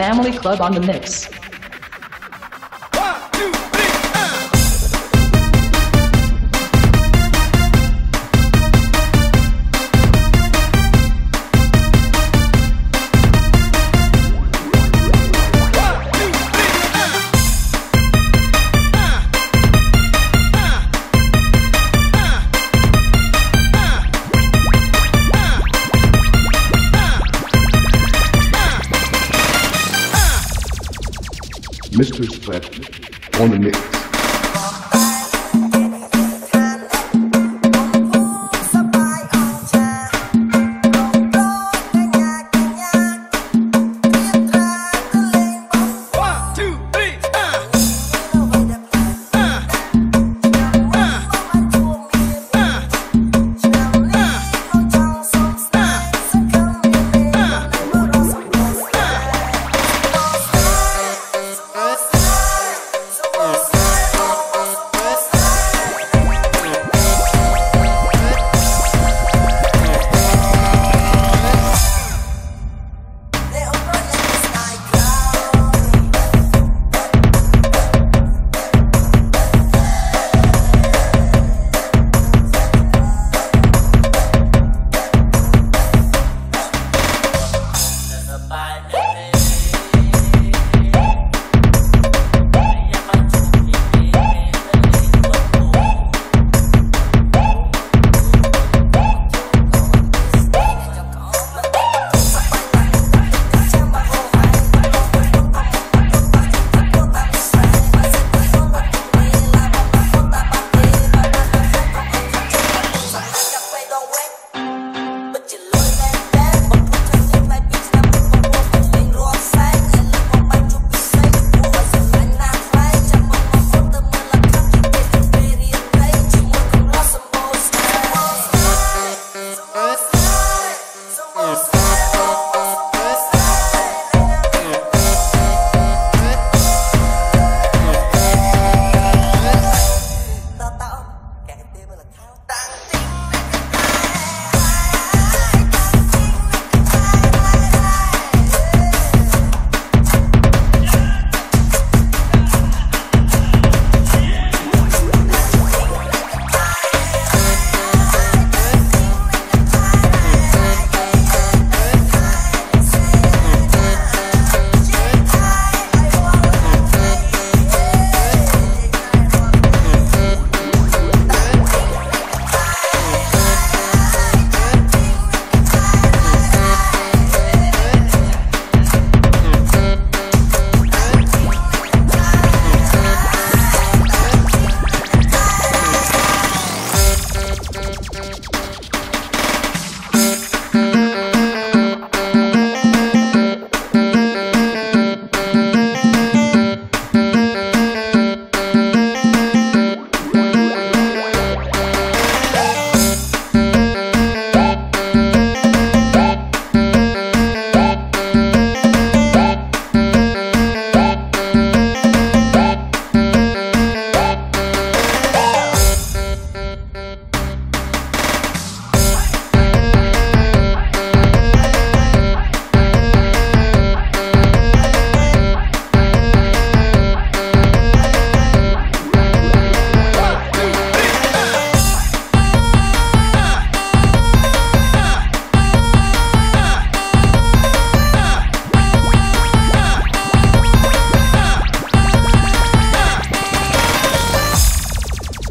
Family Club on the mix. Mr. Splat on the mix.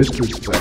Mr. Splat.